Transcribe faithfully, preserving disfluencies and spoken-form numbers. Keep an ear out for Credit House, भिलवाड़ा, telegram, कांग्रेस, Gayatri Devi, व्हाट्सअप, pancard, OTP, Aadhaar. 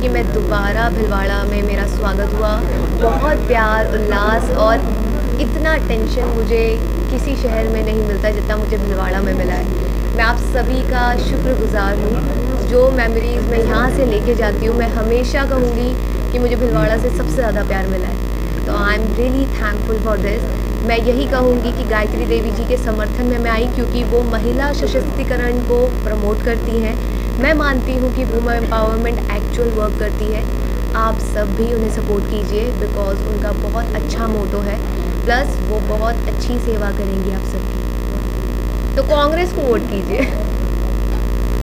कि मैं दोबारा भिलवाड़ा में, मेरा स्वागत हुआ, बहुत प्यार, उल्लास और इतना टेंशन मुझे किसी शहर में नहीं मिलता जितना मुझे भिलवाड़ा में मिला है। मैं आप सभी का शुक्रगुजार हूँ। जो मेमोरीज़ मैं यहाँ से लेके जाती हूँ, मैं हमेशा कहूँगी कि मुझे भिलवाड़ा से सबसे ज़्यादा प्यार मिला है। तो I am really thankful for this. मैं यही कहूँगी कि गायत्री देवी जी के समर्थन में मैं आई, क्योंकि वो महिला सशक्तिकरण को प्रमोट करती हैं। मैं मानती हूँ कि वुमेन एम्पावरमेंट एक्चुअल वर्क करती है। आप सब भी उन्हें सपोर्ट कीजिए, बिकॉज़ उनका बहुत अच्छा मोटो है, प्लस वो बहुत अच्छी सेवा करेंगी आप सबकी। तो कांग्रेस को वोट कीजिए।